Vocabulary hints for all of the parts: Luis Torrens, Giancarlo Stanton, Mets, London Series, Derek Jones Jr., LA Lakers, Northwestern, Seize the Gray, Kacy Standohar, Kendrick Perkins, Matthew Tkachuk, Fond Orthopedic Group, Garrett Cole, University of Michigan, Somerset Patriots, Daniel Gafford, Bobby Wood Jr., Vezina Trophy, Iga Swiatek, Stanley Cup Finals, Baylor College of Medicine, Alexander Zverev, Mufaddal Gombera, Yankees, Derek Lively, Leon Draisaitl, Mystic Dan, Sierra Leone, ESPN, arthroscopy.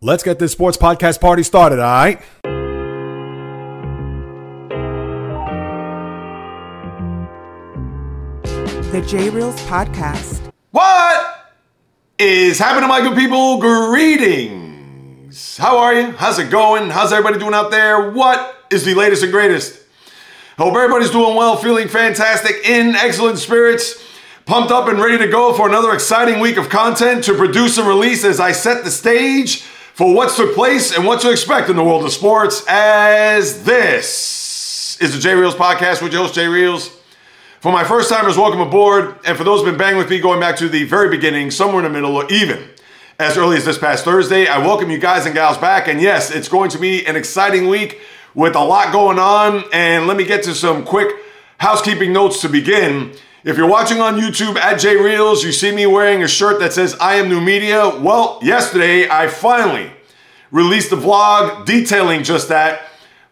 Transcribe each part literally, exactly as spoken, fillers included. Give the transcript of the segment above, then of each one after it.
Let's get this sports podcast party started, all right? The JAYREELZ Podcast. What is happening, my good people? Greetings. How are you? How's it going? How's everybody doing out there? What is the latest and greatest? Hope everybody's doing well, feeling fantastic, in excellent spirits. Pumped up and ready to go for another exciting week of content to produce and release as I set the stage for what's took place and what to expect in the world of sports, as this is the JAYREELZ Podcast with your host, JAYREELZ. For my first timers, welcome aboard. And for those who've been banging with me going back to the very beginning, somewhere in the middle, or even as early as this past Thursday, I welcome you guys and gals back. And yes, it's going to be an exciting week with a lot going on. And let me get to some quick housekeeping notes to begin. If you're watching on YouTube at JAYREELZ, you see me wearing a shirt that says I Am New Media. Well, yesterday I finally released a vlog detailing just that.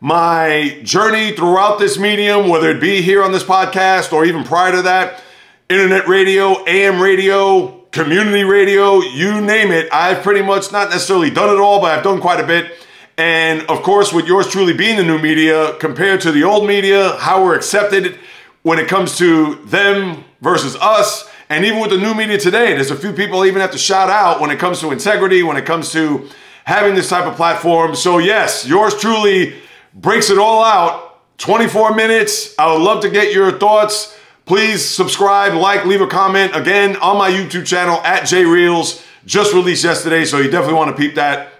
My journey throughout this medium, whether it be here on this podcast or even prior to that, internet radio, A M radio, community radio, you name it. I've pretty much not necessarily done it all, but I've done quite a bit. And of course, with yours truly being the new media compared to the old media, how we're accepted when it comes to them versus us, and even with the new media today, there's a few people I even have to shout out when it comes to integrity, when it comes to having this type of platform. So yes, yours truly breaks it all out, twenty-four minutes. I would love to get your thoughts. Please subscribe, like, leave a comment. Again, on my YouTube channel, at JAYREELZ, just released yesterday, so you definitely want to peep that.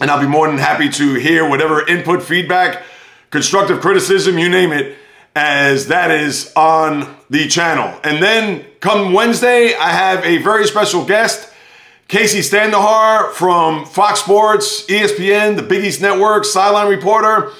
And I'll be more than happy to hear whatever input, feedback, constructive criticism, you name it, as that is on the channel. And then come Wednesday, I have a very special guest, Kacy Standohar from Fox Sports, E S P N, the Big East Network, sideline reporter.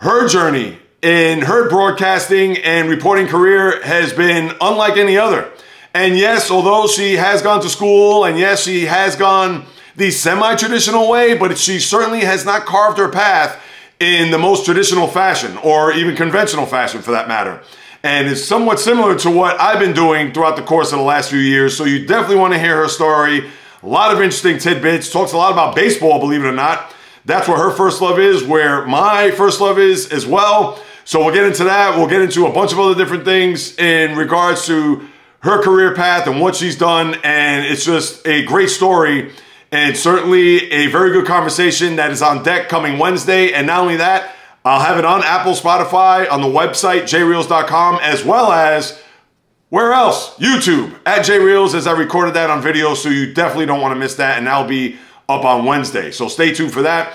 Her journey in her broadcasting and reporting career has been unlike any other. And yes, although she has gone to school, and yes, she has gone the semi-traditional way, but she certainly has not carved her path in the most traditional fashion, or even conventional fashion for that matter. And it's somewhat similar to what I've been doing throughout the course of the last few years, so you definitely want to hear her story. A lot of interesting tidbits, talks a lot about baseball, believe it or not. That's where her first love is, where my first love is as well. So we'll get into that. We'll get into a bunch of other different things in regards to her career path and what she's done, and it's just a great story. And certainly a very good conversation that is on deck coming Wednesday. And not only that, I'll have it on Apple, Spotify, on the website, jay reels dot com, as well as, where else? YouTube, at JAYREELZ, as I recorded that on video, so you definitely don't want to miss that, and that'll be up on Wednesday. So stay tuned for that.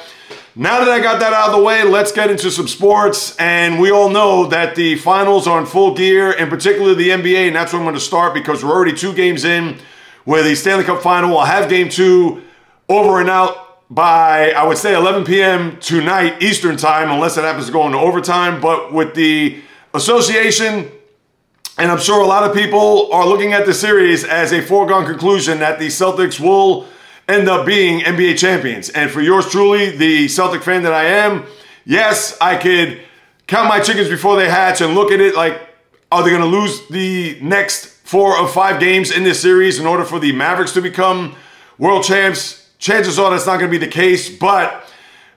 Now that I got that out of the way, let's get into some sports. And we all know that the finals are in full gear, in particular the N B A, and that's where I'm going to start, because we're already two games in, where the Stanley Cup Final will have game two over and out by, I would say, eleven p m tonight Eastern time, unless it happens to go into overtime. But with the association, and I'm sure a lot of people are looking at the series as a foregone conclusion that the Celtics will end up being N B A champions. And for yours truly, the Celtic fan that I am, yes, I could count my chickens before they hatch and look at it like, are they going to lose the next four of five games in this series in order for the Mavericks to become world champs? Chances are that's not going to be the case, but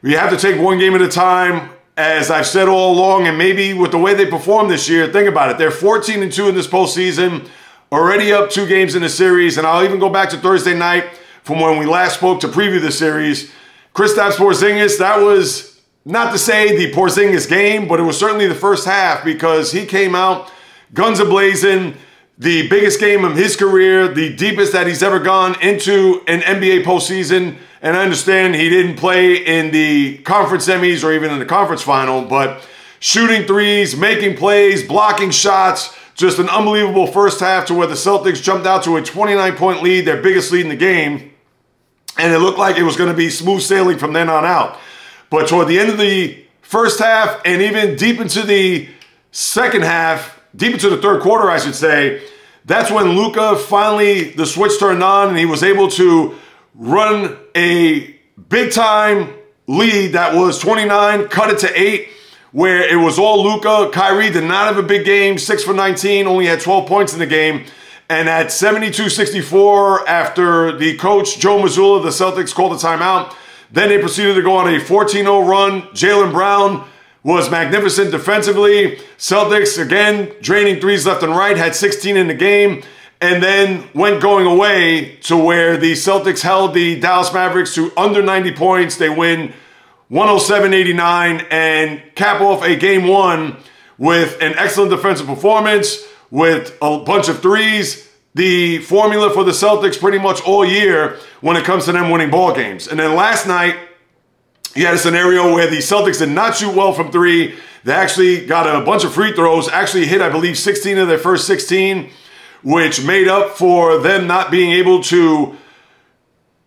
we have to take one game at a time, as I've said all along, and maybe with the way they perform this year, think about it. They're fourteen and two in this postseason, already up two games in the series, and I'll even go back to Thursday night from when we last spoke to preview the series. Kristaps Porzingis, that was not to say the Porzingis game, but it was certainly the first half, because he came out guns a-blazing. The biggest game of his career, the deepest that he's ever gone into an N B A postseason. And I understand he didn't play in the conference semis or even in the conference final, but shooting threes, making plays, blocking shots, just an unbelievable first half, to where the Celtics jumped out to a twenty-nine point lead, their biggest lead in the game. And it looked like it was going to be smooth sailing from then on out. But toward the end of the first half, and even deep into the second half, deep into the third quarter, I should say, that's when Luka finally, the switch turned on, and he was able to run a big-time lead that was twenty-nine, cut it to eight, where it was all Luka. Kyrie did not have a big game, six for nineteen, only had twelve points in the game. And at seventy-two sixty-four, after the coach, Joe Mazzulla, the Celtics, called a timeout, Then they proceeded to go on a fourteen oh run. Jaylen Brown was magnificent defensively. Celtics, again, draining threes left and right, had sixteen in the game, and then went going away to where the Celtics held the Dallas Mavericks to under ninety points. They win one oh seven eighty-nine and cap off a game one with an excellent defensive performance, with a bunch of threes. The formula for the Celtics pretty much all year when it comes to them winning ball games. And then last night, you had a scenario where the Celtics did not shoot well from three. They actually got a bunch of free throws, actually hit, I believe, sixteen of their first sixteen, which made up for them not being able to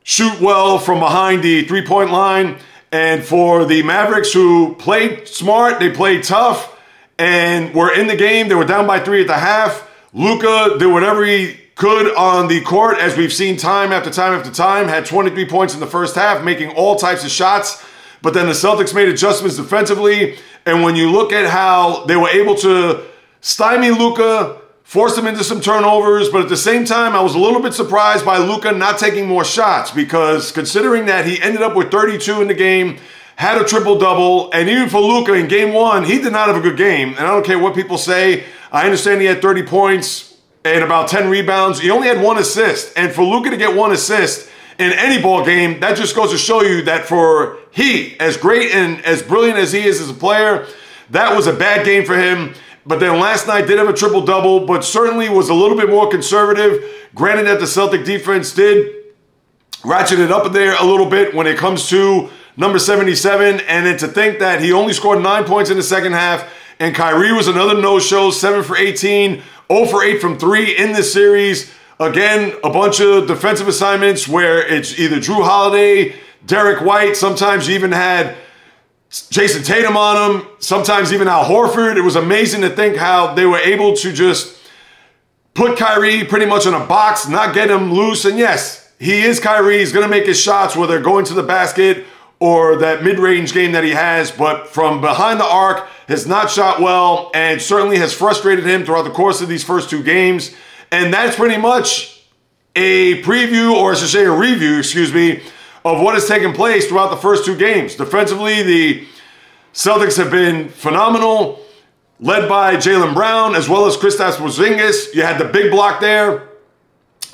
shoot well from behind the three-point line. And for the Mavericks, who played smart, they played tough, and were in the game. They were down by three at the half. Luka did whatever he could on the court, as we've seen time after time after time, had twenty-three points in the first half, making all types of shots. But then the Celtics made adjustments defensively, and when you look at how they were able to stymie Luka, force him into some turnovers, but at the same time, I was a little bit surprised by Luka not taking more shots, because considering that he ended up with thirty-two in the game, had a triple-double, and even for Luka in game one, he did not have a good game. And I don't care what people say. I understand he had thirty points and about ten rebounds. He only had one assist. And for Luka to get one assist in any ball game, that just goes to show you that for he, as great and as brilliant as he is as a player, that was a bad game for him. But then last night did have a triple-double, but certainly was a little bit more conservative. Granted that the Celtic defense did ratchet it up there a little bit when it comes to number seventy-seven, and then to think that he only scored nine points in the second half, and Kyrie was another no-show, seven for eighteen, zero for eight from three in this series. Again, a bunch of defensive assignments where it's either Jrue Holiday, Derek White, sometimes you even had Jason Tatum on him, sometimes even Al Horford. It was amazing to think how they were able to just put Kyrie pretty much in a box, not get him loose, and yes, he is Kyrie. He's going to make his shots, whether going to the basket or that mid-range game that he has, but from behind the arc has not shot well and certainly has frustrated him throughout the course of these first two games. And that's pretty much a preview, or I should say a review, excuse me, of what has taken place throughout the first two games. Defensively, the Celtics have been phenomenal, led by Jaylen Brown as well as Kristaps Porzingis. You had the big block there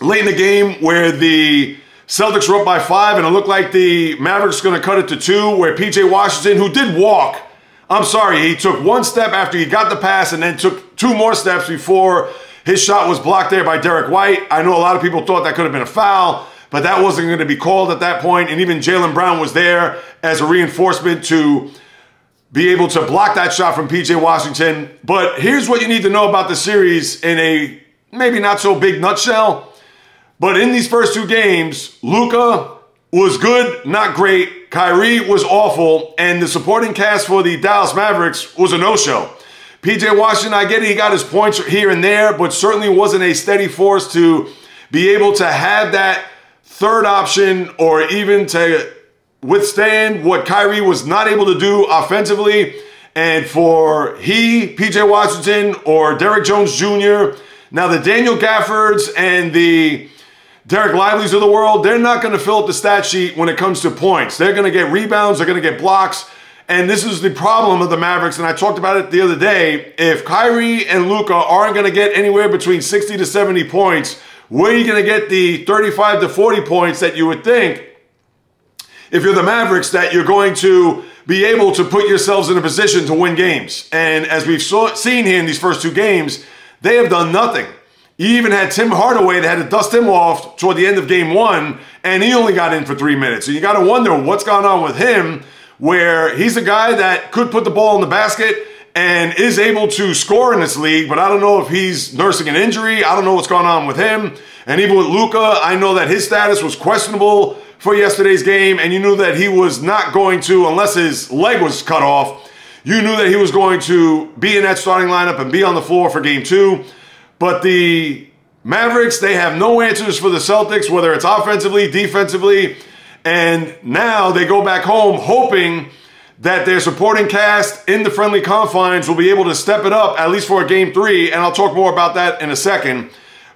late in the game where the Celtics were up by five, and it looked like the Mavericks going to cut it to two, where P J Washington, who did walk, I'm sorry, he took one step after he got the pass and then took two more steps before his shot was blocked there by Derek White. I know a lot of people thought that could have been a foul, but that wasn't going to be called at that point, and even Jaylen Brown was there as a reinforcement to be able to block that shot from P J Washington. But here's what you need to know about the series in a maybe not so big nutshell. But in these first two games, Luka was good, not great. Kyrie was awful. And the supporting cast for the Dallas Mavericks was a no-show. P J Washington, I get it, he got his points here and there, but certainly wasn't a steady force to be able to have that third option or even to withstand what Kyrie was not able to do offensively. And for he, P J Washington, or Derek Jones Junior, now the Daniel Gaffords and the Derek Lively's of the world, they're not going to fill up the stat sheet when it comes to points. They're going to get rebounds. They're going to get blocks. And this is the problem of the Mavericks, and I talked about it the other day. If Kyrie and Luka aren't going to get anywhere between sixty to seventy points, where are you going to get the thirty-five to forty points that you would think, if you're the Mavericks, that you're going to be able to put yourselves in a position to win games? And as we've saw, seen here in these first two games, they have done nothing. He even had Tim Hardaway that had to dust him off toward the end of game one, and he only got in for three minutes. And you got to wonder what's gone on with him, where he's a guy that could put the ball in the basket and is able to score in this league, but I don't know if he's nursing an injury. I don't know what's going on with him. And even with Luka, I know that his status was questionable for yesterday's game, and you knew that he was not going to, unless his leg was cut off, you knew that he was going to be in that starting lineup and be on the floor for game two. But the Mavericks, they have no answers for the Celtics, whether it's offensively, defensively. And now they go back home hoping that their supporting cast in the friendly confines will be able to step it up, at least for a game three. And I'll talk more about that in a second.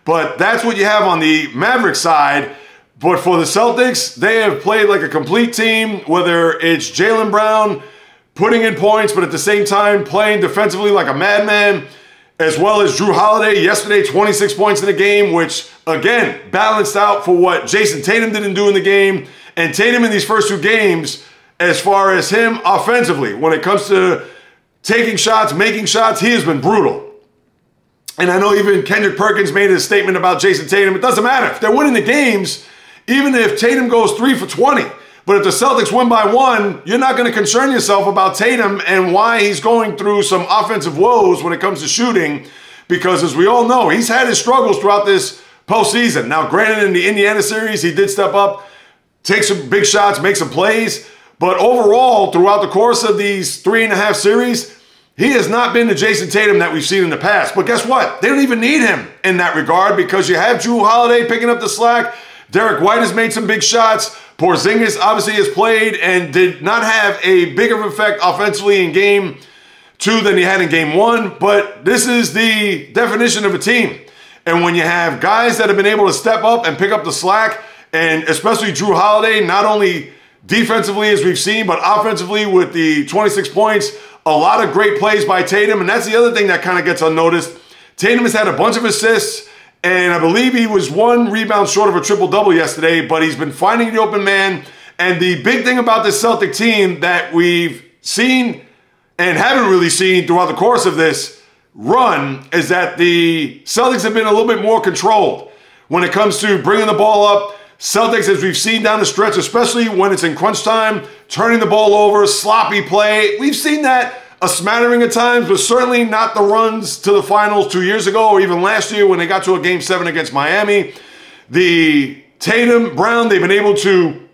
But that's what you have on the Mavericks side. But for the Celtics, they have played like a complete team, whether it's Jaylen Brown putting in points, but at the same time playing defensively like a madman, as well as Jrue Holiday yesterday, twenty-six points in the game, which again, balanced out for what Jason Tatum didn't do in the game. And Tatum in these first two games, as far as him offensively, when it comes to taking shots, making shots, he has been brutal. And I know even Kendrick Perkins made a statement about Jason Tatum. It doesn't matter. If they're winning the games, even if Tatum goes three for twenty, but if the Celtics win by one, you're not going to concern yourself about Tatum and why he's going through some offensive woes when it comes to shooting, because as we all know, he's had his struggles throughout this postseason. Now, granted, in the Indiana series, he did step up, take some big shots, make some plays, but overall, throughout the course of these three and a half series, he has not been the Jason Tatum that we've seen in the past. But guess what? They don't even need him in that regard, because you have Jrue Holiday picking up the slack. Derek White has made some big shots. Porzingis obviously has played and did not have a bigger effect offensively in game two than he had in game one. But this is the definition of a team. And when you have guys that have been able to step up and pick up the slack, and especially Jrue Holiday, not only defensively, as we've seen, but offensively with the twenty-six points, a lot of great plays by Tatum. And that's the other thing that kind of gets unnoticed. Tatum has had a bunch of assists, and I believe he was one rebound short of a triple-double yesterday, but he's been finding the open man. And the big thing about this Celtic team that we've seen and haven't really seen throughout the course of this run is that the Celtics have been a little bit more controlled when it comes to bringing the ball up. Celtics, as we've seen down the stretch, especially when it's in crunch time, turning the ball over, sloppy play. We've seen that a smattering at times, but certainly not the runs to the finals two years ago or even last year when they got to a game seven against Miami. The Tatum, Brown, they've been able to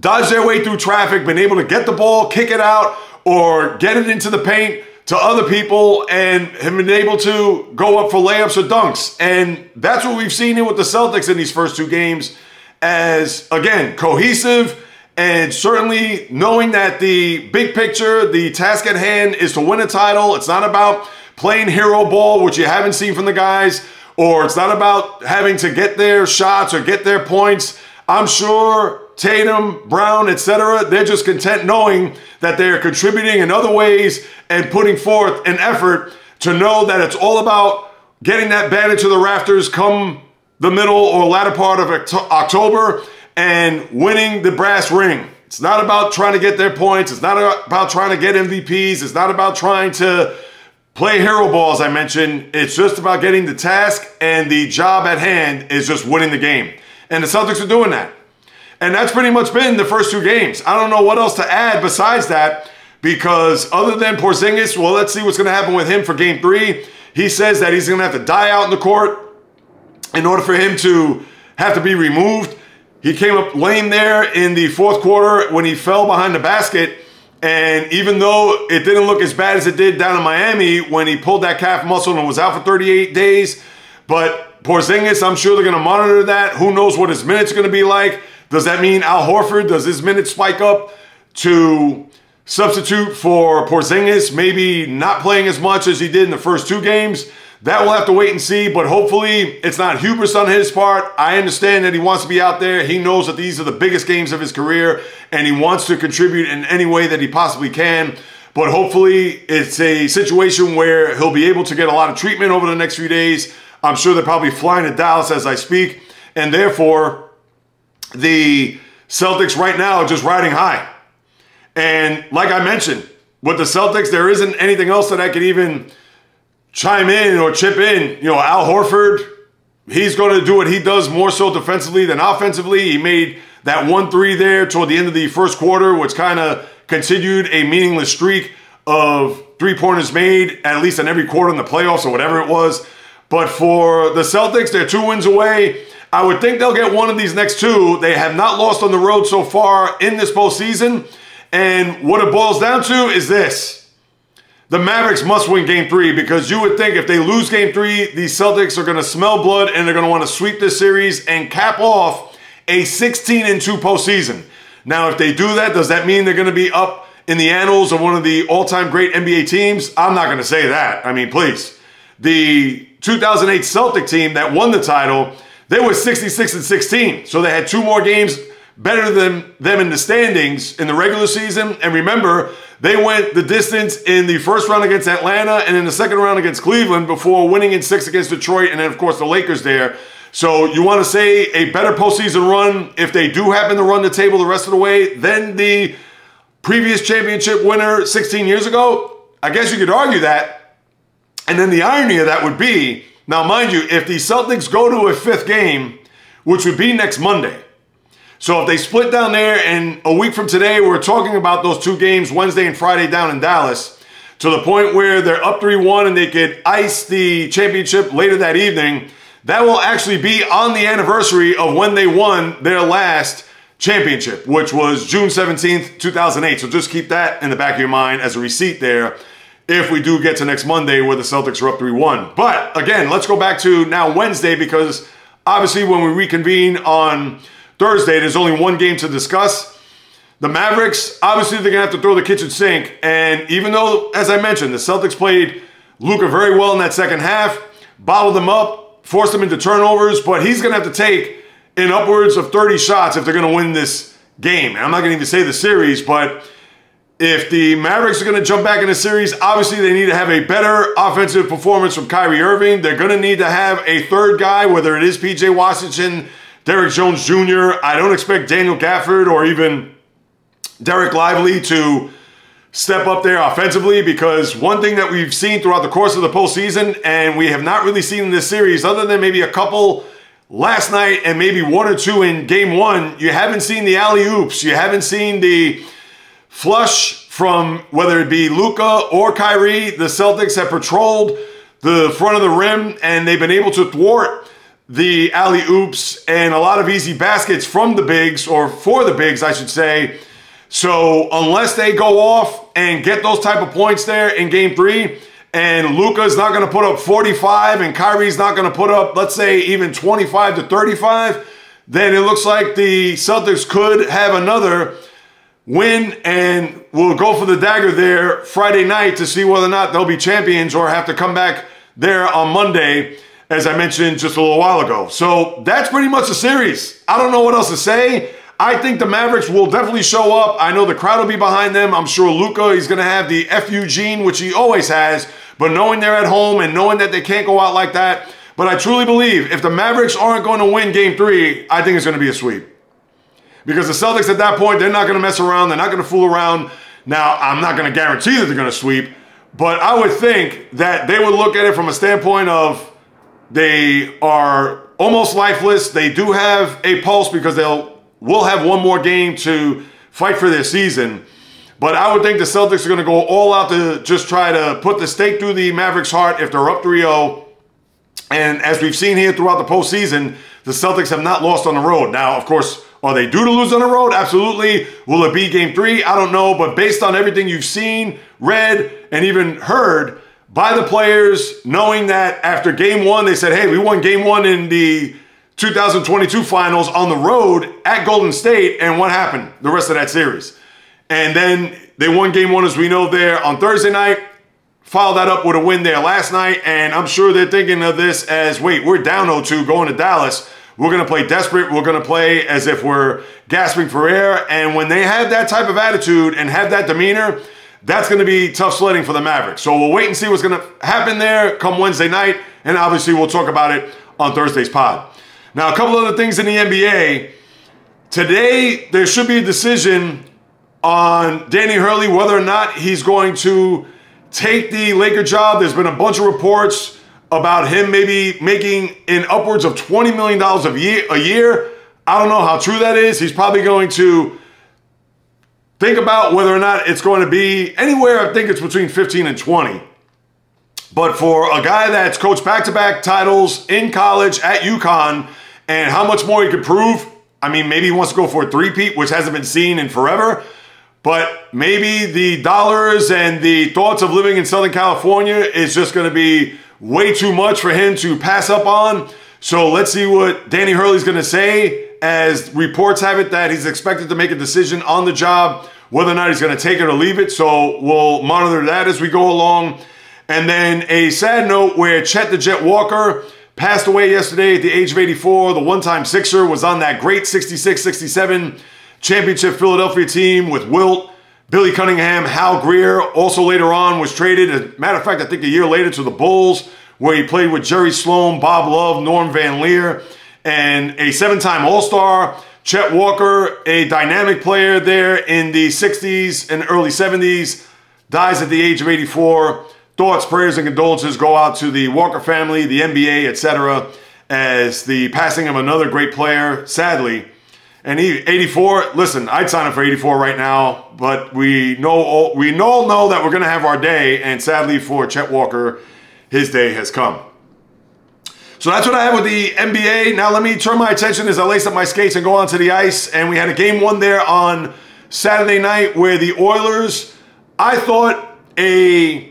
dodge their way through traffic, been able to get the ball, kick it out, or get it into the paint to other people, and have been able to go up for layups or dunks. And that's what we've seen here with the Celtics in these first two games, as, again, cohesive and certainly knowing that the big picture, the task at hand is to win a title. It's not about playing hero ball, which you haven't seen from the guys, or it's not about having to get their shots or get their points. I'm sure Tatum, Brown, et cetera, they're just content knowing that they're contributing in other ways and putting forth an effort to know that it's all about getting that banner to the rafters come the middle or latter part of October and winning the brass ring. It's not about trying to get their points. It's not about trying to get M V Ps. It's not about trying to play hero ball, as I mentioned. It's just about getting the task, and the job at hand is just winning the game. And the Celtics are doing that. And that's pretty much been the first two games. I don't know what else to add besides that, because other than Porzingis, well, let's see what's going to happen with him for game three. He says that he's going to have to die out in the court in order for him to have to be removed. He came up lame there in the fourth quarter when he fell behind the basket. And even though it didn't look as bad as it did down in Miami when he pulled that calf muscle and was out for thirty-eight days, but Porzingis, I'm sure they're going to monitor that. Who knows what his minutes are going to be like. Does that mean Al Horford, does his minutes spike up to substitute for Porzingis, maybe not playing as much as he did in the first two games? That we'll have to wait and see, but hopefully it's not hubris on his part. I understand that he wants to be out there. He knows that these are the biggest games of his career, and he wants to contribute in any way that he possibly can. But hopefully it's a situation where he'll be able to get a lot of treatment over the next few days. I'm sure they're probably flying to Dallas as I speak, and therefore the Celtics right now are just riding high. And like I mentioned, with the Celtics, there isn't anything else that I could even chime in or chip in. You know, Al Horford, he's going to do what he does more so defensively than offensively. He made that one three there toward the end of the first quarter, which kind of continued a meaningless streak of three-pointers made, at least in every quarter in the playoffs or whatever it was. But for the Celtics, they're two wins away. I would think they'll get one of these next two. They have not lost on the road so far in this postseason. And what it boils down to is this. The Mavericks must win game three, because you would think if they lose game three, the Celtics are going to smell blood and they're going to want to sweep this series and cap off a sixteen and two postseason. Now, if they do that, does that mean they're going to be up in the annals of one of the all-time great N B A teams? I'm not going to say that. I mean, please. The two thousand eight Celtic team that won the title, They were sixty-six and sixteen, so they had two more games better than them in the standings in the regular season. And remember, they went the distance in the first round against Atlanta and in the second round against Cleveland before winning in six against Detroit and then, of course, the Lakers there. So you want to say a better postseason run, if they do happen to run the table the rest of the way, than the previous championship winner sixteen years ago? I guess you could argue that. And then the irony of that would be, now mind you, if the Celtics go to a fifth game, which would be next Monday, so if they split down there and a week from today, we're talking about those two games, Wednesday and Friday down in Dallas, to the point where they're up three one and they could ice the championship later that evening, that will actually be on the anniversary of when they won their last championship, which was June seventeenth, two thousand eight. So just keep that in the back of your mind as a receipt there if we do get to next Monday where the Celtics are up three one. But again, let's go back to now Wednesday, because obviously when we reconvene on Thursday, there's only one game to discuss. The Mavericks, obviously they're going to have to throw the kitchen sink. And even though, as I mentioned, the Celtics played Luka very well in that second half, bottled them up, forced him into turnovers, but he's going to have to take in upwards of thirty shots if they're going to win this game. And I'm not going to even say the series, but if the Mavericks are going to jump back in the series, obviously they need to have a better offensive performance from Kyrie Irving. They're going to need to have a third guy, whether it is P J Washington, Derek Jones Junior I don't expect Daniel Gafford or even Derek Lively to step up there offensively, because one thing that we've seen throughout the course of the postseason, and we have not really seen in this series, other than maybe a couple last night and maybe one or two in game one, you haven't seen the alley-oops. You haven't seen the flush from whether it be Luka or Kyrie. The Celtics have patrolled the front of the rim, and they've been able to thwart the alley-oops and a lot of easy baskets from the bigs, or for the bigs, I should say. So unless they go off and get those type of points there in game three, and Luka's not going to put up forty-five and Kyrie's not going to put up, let's say, even twenty-five to thirty-five, then it looks like the Celtics could have another win and will go for the dagger there Friday night to see whether or not they'll be champions or have to come back there on Monday, as I mentioned just a little while ago. So that's pretty much the series. I don't know what else to say. I think the Mavericks will definitely show up. I know the crowd will be behind them. I'm sure Luka, he's going to have the F U gene, which he always has. But knowing they're at home and knowing that they can't go out like that. But I truly believe if the Mavericks aren't going to win game three, I think it's going to be a sweep. Because the Celtics at that point, they're not going to mess around. They're not going to fool around. Now, I'm not going to guarantee that they're going to sweep. But I would think that they would look at it from a standpoint of they are almost lifeless. They do have a pulse because they'll... we'll have one more game to fight for their season. But I would think the Celtics are going to go all out to just try to put the stake through the Mavericks' heart if they're up three oh. And as we've seen here throughout the postseason, the Celtics have not lost on the road. Now, of course, are they due to lose on the road? Absolutely. Will it be game three? I don't know. But based on everything you've seen, read, and even heard by the players, knowing that after game one, they said, hey, we won game one in the two thousand twenty-two finals on the road at Golden State, and what happened the rest of that series? And then they won game one, as we know, there on Thursday night, followed that up with a win there last night, and I'm sure they're thinking of this as, wait, we're down oh two going to Dallas. We're going to play desperate. We're going to play as if we're gasping for air, and when they have that type of attitude and have that demeanor, that's going to be tough sledding for the Mavericks. So we'll wait and see what's going to happen there come Wednesday night, and obviously we'll talk about it on Thursday's pod. Now, a couple other things in the N B A. Today, there should be a decision on Danny Hurley, whether or not he's going to take the Laker job. There's been a bunch of reports about him maybe making in upwards of twenty million dollars a year. I don't know how true that is. He's probably going to think about whether or not it's going to be anywhere. I think it's between fifteen and twenty. But for a guy that's coached back-to-back titles in college at UConn, and how much more he could prove, I mean, maybe he wants to go for a three-peat, which hasn't been seen in forever. But maybe the dollars and the thoughts of living in Southern California is just going to be way too much for him to pass up on. So let's see what Danny Hurley's going to say, as reports have it that he's expected to make a decision on the job, whether or not he's going to take it or leave it. So we'll monitor that as we go along. And then a sad note where Chet the Jet Walker passed away yesterday at the age of eighty-four. The one-time Sixer was on that great sixty-six sixty-seven championship Philadelphia team with Wilt, Billy Cunningham, Hal Greer. Also later on was traded, as a matter of fact, I think a year later to the Bulls, where he played with Jerry Sloan, Bob Love, Norm Van Leer, and a seven-time All-Star. Chet Walker, a dynamic player there in the sixties and early seventies, dies at the age of eighty-four. Thoughts, prayers, and condolences go out to the Walker family, the N B A, et cetera, as the passing of another great player, sadly. And he, eighty-four, listen, I'd sign up for eighty-four right now, but we know we all know that we're going to have our day, and sadly for Chet Walker, his day has come. So that's what I have with the N B A. Now let me turn my attention as I lace up my skates and go onto the ice. And we had a game one there on Saturday night where the Oilers, I thought a,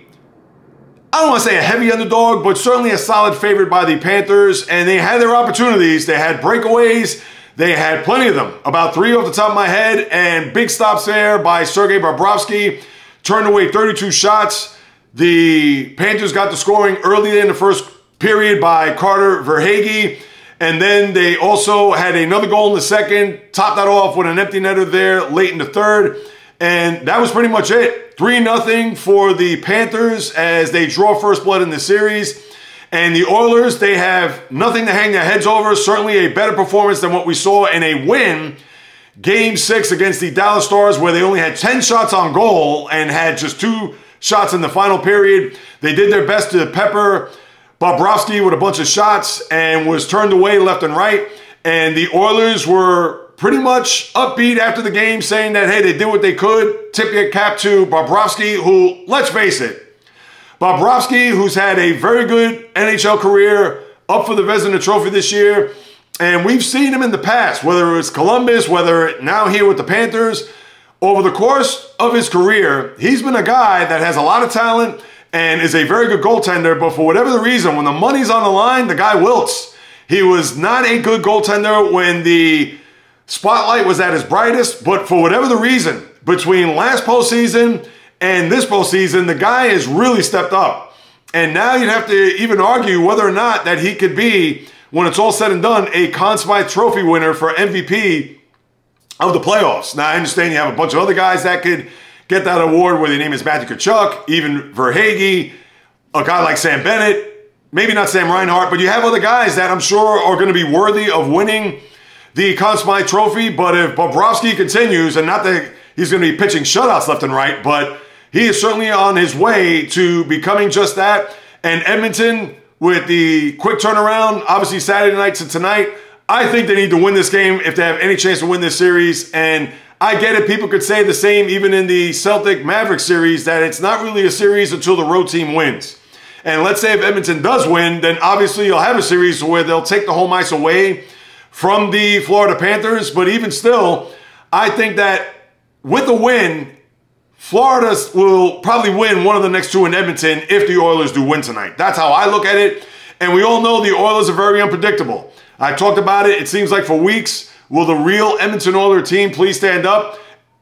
I don't want to say a heavy underdog, but certainly a solid favorite by the Panthers. And they had their opportunities. They had breakaways. They had plenty of them. About three off the top of my head. And big stops there by Sergei Bobrovsky. Turned away thirty-two shots. The Panthers got the scoring early in the first period by Carter Verhaeghe, and then they also had another goal in the second, topped that off with an empty netter there late in the third, and that was pretty much it. three nothing for the Panthers as they draw first blood in the series, and the Oilers, they have nothing to hang their heads over, certainly a better performance than what we saw in a win, game six against the Dallas Stars, where they only had ten shots on goal and had just two shots in the final period. They did their best to pepper Bobrovsky with a bunch of shots and was turned away left and right. And the Oilers were pretty much upbeat after the game, saying that, hey, they did what they could. Tip your cap to Bobrovsky, who, let's face it, Bobrovsky, who's had a very good N H L career, up for the Vezina Trophy this year. And we've seen him in the past, whether it was Columbus, whether now here with the Panthers. Over the course of his career, he's been a guy that has a lot of talent and is a very good goaltender, but for whatever the reason, when the money's on the line, the guy wilts. He was not a good goaltender when the spotlight was at his brightest, but for whatever the reason, between last postseason and this postseason, the guy has really stepped up. And now you'd have to even argue whether or not that he could be, when it's all said and done, a Conn Smythe Trophy winner for M V P of the playoffs. Now, I understand you have a bunch of other guys that could get that award, where the name is Matthew Tkachuk, even Verhaeghe, a guy like Sam Bennett, maybe not Sam Reinhart, but you have other guys that I'm sure are going to be worthy of winning the Conn Smythe Trophy. But if Bobrovsky continues, and not that he's going to be pitching shutouts left and right, but he is certainly on his way to becoming just that. And Edmonton, with the quick turnaround, obviously Saturday night to tonight, I think they need to win this game if they have any chance to win this series. And I get it, people could say the same even in the Celtic-Maverick series, that it's not really a series until the road team wins. And let's say if Edmonton does win, then obviously you'll have a series where they'll take the home ice away from the Florida Panthers. But even still, I think that with a win, Florida will probably win one of the next two in Edmonton if the Oilers do win tonight. That's how I look at it. And we all know the Oilers are very unpredictable. I talked about it, it seems like for weeks. Will the real Edmonton Oilers team please stand up?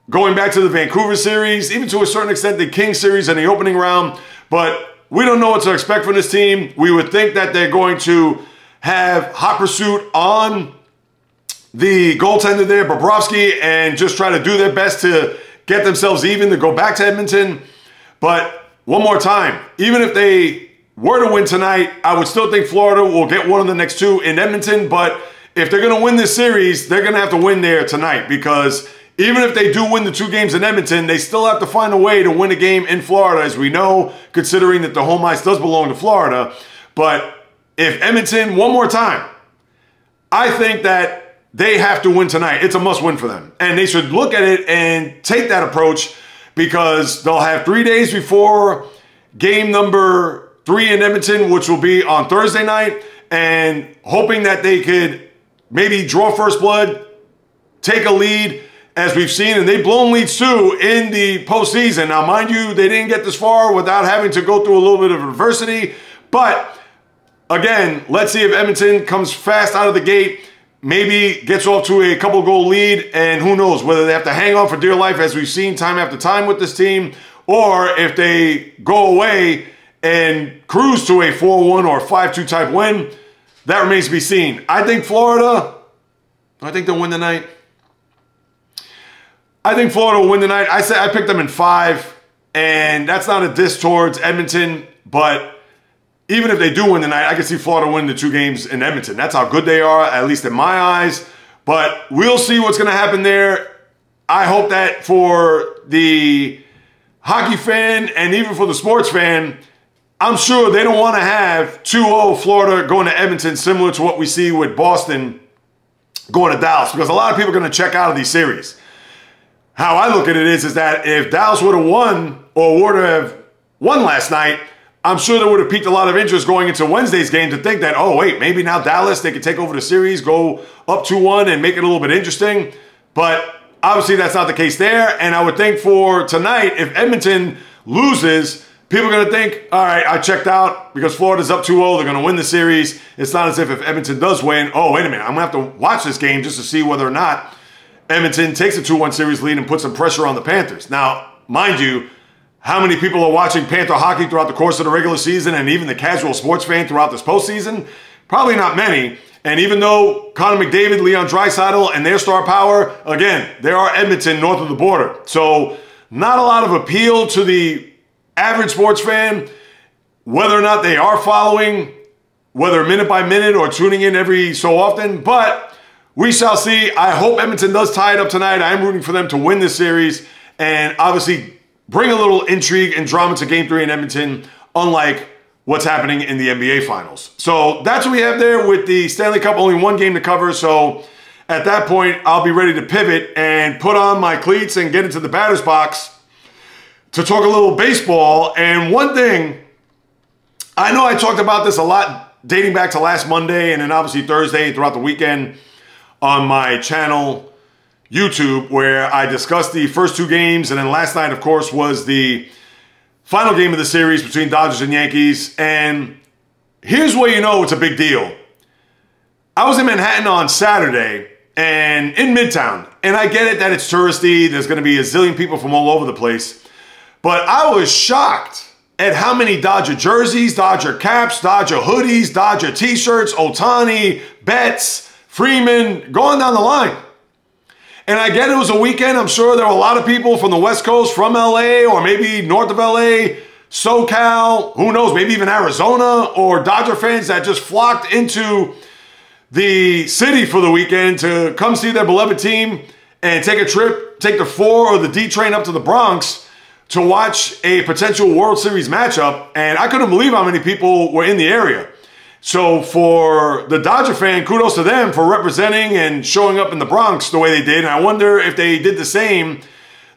Going back to the Vancouver series, even to a certain extent the King series in the opening round, but we don't know what to expect from this team. We would think that they're going to have hot pursuit on the goaltender there, Bobrovsky, and just try to do their best to get themselves even, to go back to Edmonton. But one more time, even if they were to win tonight, I would still think Florida will get one of the next two in Edmonton, but if they're going to win this series, they're going to have to win there tonight, because even if they do win the two games in Edmonton, they still have to find a way to win a game in Florida, as we know, considering that the home ice does belong to Florida. But if Edmonton, one more time, I think that they have to win tonight. It's a must-win for them. And they should look at it and take that approach, because they'll have three days before game number three in Edmonton, which will be on Thursday night, and hoping that they could maybe draw first blood, take a lead, as we've seen. And they've blown leads, too, in the postseason. Now, mind you, they didn't get this far without having to go through a little bit of adversity. But, again, let's see if Edmonton comes fast out of the gate, maybe gets off to a couple-goal lead, and who knows, whether they have to hang on for dear life, as we've seen time after time with this team, or if they go away and cruise to a four one or five two type win. That remains to be seen. I think Florida, I think they'll win tonight. I think Florida will win tonight. I said I picked them in five, and that's not a diss towards Edmonton, but even if they do win tonight, I can see Florida winning the two games in Edmonton. That's how good they are, at least in my eyes. But we'll see what's going to happen there. I hope that for the hockey fan and even for the sports fan, I'm sure they don't want to have two oh Florida going to Edmonton, similar to what we see with Boston going to Dallas, because a lot of people are going to check out of these series. How I look at it is, is that if Dallas would have won or would have won last night, I'm sure there would have piqued a lot of interest going into Wednesday's game to think that, oh, wait, maybe now Dallas, they could take over the series, go up two one and make it a little bit interesting. But obviously that's not the case there. And I would think for tonight, if Edmonton loses, people are going to think, all right, I checked out because Florida's up two oh. They're going to win the series. It's not as if if Edmonton does win, oh, wait a minute, I'm going to have to watch this game just to see whether or not Edmonton takes a two one series lead and puts some pressure on the Panthers. Now, mind you, how many people are watching Panther hockey throughout the course of the regular season and even the casual sports fan throughout this postseason? Probably not many. And even though Connor McDavid, Leon Draisaitl, and their star power, again, they are Edmonton north of the border. So not a lot of appeal to the average sports fan, whether or not they are following, whether minute by minute or tuning in every so often. But we shall see. I hope Edmonton does tie it up tonight. I am rooting for them to win this series and obviously bring a little intrigue and drama to Game three in Edmonton, unlike what's happening in the N B A Finals. So that's what we have there with the Stanley Cup, only one game to cover. So at that point, I'll be ready to pivot and put on my cleats and get into the batter's box to talk a little baseball. And one thing, I know I talked about this a lot dating back to last Monday and then obviously Thursday throughout the weekend, on my channel, YouTube, where I discussed the first two games. And then last night, of course, was the final game of the series between Dodgers and Yankees. And here's where you know it's a big deal. I was in Manhattan on Saturday and in Midtown. And I get it that it's touristy. There's going to be a zillion people from all over the place. But I was shocked at how many Dodger jerseys, Dodger caps, Dodger hoodies, Dodger t-shirts, Ohtani, Betts, Freeman, going down the line. And I get it was a weekend. I'm sure there were a lot of people from the West Coast, from L A, or maybe north of L A, SoCal, who knows, maybe even Arizona, or Dodger fans that just flocked into the city for the weekend to come see their beloved team and take a trip, take the four or the D train up to the Bronx to watch a potential World Series matchup. And I couldn't believe how many people were in the area. So for the Dodger fan, kudos to them for representing and showing up in the Bronx the way they did. And I wonder if they did the same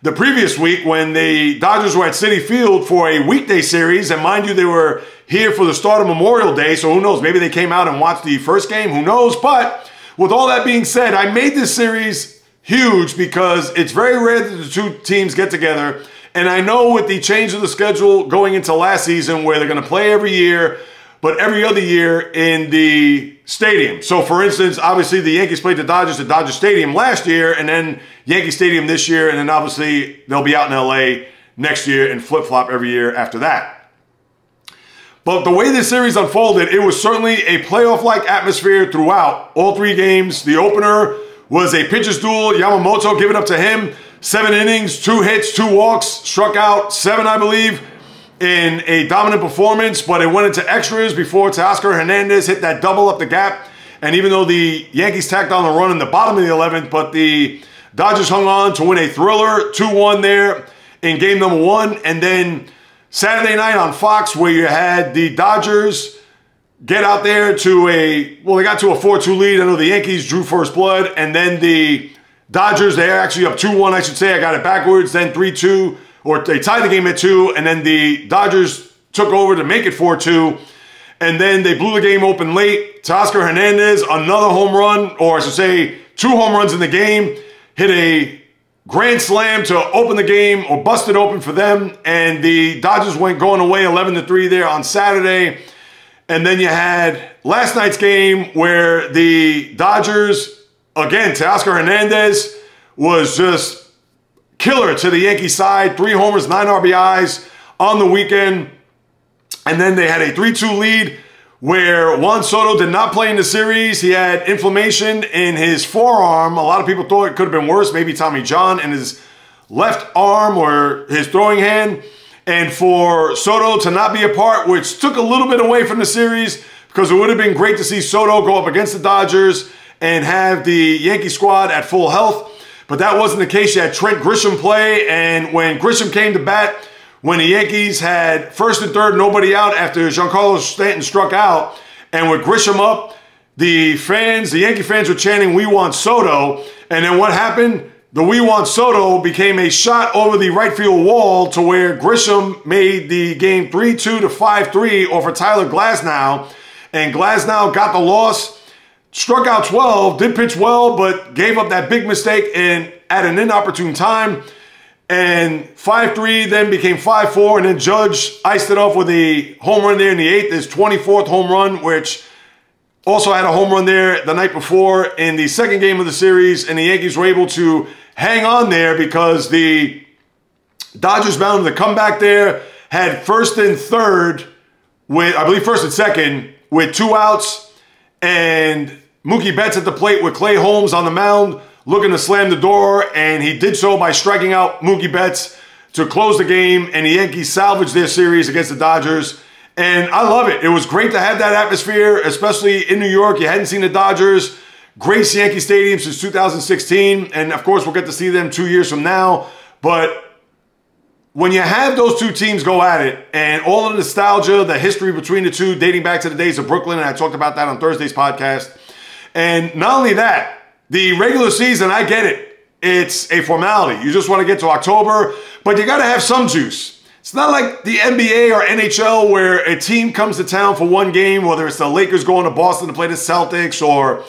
the previous week when the Dodgers were at Citi Field for a weekday series. And mind you, they were here for the start of Memorial Day. So who knows? Maybe they came out and watched the first game. Who knows? But with all that being said, I made this series huge because it's very rare that the two teams get together. And I know with the change of the schedule going into last season where they're going to play every year, but every other year in the stadium. So for instance, obviously the Yankees played the Dodgers at Dodger Stadium last year and then Yankee Stadium this year. And then obviously they'll be out in L A next year and flip-flop every year after that. But the way this series unfolded, it was certainly a playoff-like atmosphere throughout all three games. The opener was a pitcher's duel. Yamamoto, give it up to him. Seven innings, two hits, two walks, struck out seven, I believe, in a dominant performance, but it went into extras before Teoscar Hernandez hit that double up the gap. And even though the Yankees tacked on the run in the bottom of the eleventh, but the Dodgers hung on to win a thriller, two one there in game number one. And then Saturday night on Fox, where you had the Dodgers get out there to a, well, they got to a four two lead. I know the Yankees drew first blood. And then the Dodgers, they're actually up two one, I should say. I got it backwards, then three two. Or they tied the game at two, and then the Dodgers took over to make it four two. And then they blew the game open late. Teoscar Hernandez, another home run, or I should say two home runs in the game, hit a grand slam to open the game or bust it open for them. And the Dodgers went going away eleven to three there on Saturday. And then you had last night's game where the Dodgers, again, Teoscar Hernandez was just killer to the Yankee side, three homers, nine R B Is on the weekend. And then they had a three two lead where Juan Soto did not play in the series. He had inflammation in his forearm. A lot of people thought it could have been worse, maybe Tommy John in his left arm or his throwing hand. And for Soto to not be a part, which took a little bit away from the series, because it would have been great to see Soto go up against the Dodgers and have the Yankee squad at full health. But that wasn't the case. You had Trent Grisham play, and when Grisham came to bat, when the Yankees had first and third, nobody out after Giancarlo Stanton struck out, and with Grisham up, the fans, the Yankee fans were chanting, "We want Soto." And then what happened? The "We want Soto" became a shot over the right field wall, to where Grisham made the game three two to five three over Tyler Glasnow. And Glasnow got the loss, struck out twelve, did pitch well, but gave up that big mistake in, at an inopportune time. And five three then became five four, and then Judge iced it off with a home run there in the eighth, his twenty-fourth home run, which also had a home run there the night before in the second game of the series, and the Yankees were able to hang on there because the Dodgers bound the comeback there, had first and third, with I believe first and second, with two outs, and Mookie Betts at the plate with Clay Holmes on the mound, looking to slam the door, and he did so by striking out Mookie Betts to close the game, and the Yankees salvaged their series against the Dodgers. And I love it. It was great to have that atmosphere, especially in New York. You hadn't seen the Dodgers grace Yankee Stadium since two thousand sixteen, and of course we'll get to see them two years from now. But when you have those two teams go at it, and all the nostalgia, the history between the two dating back to the days of Brooklyn, and I talked about that on Thursday's podcast, and not only that, the regular season, I get it. It's a formality. You just want to get to October, but you got to have some juice. It's not like the N B A or N H L where a team comes to town for one game, whether it's the Lakers going to Boston to play the Celtics, or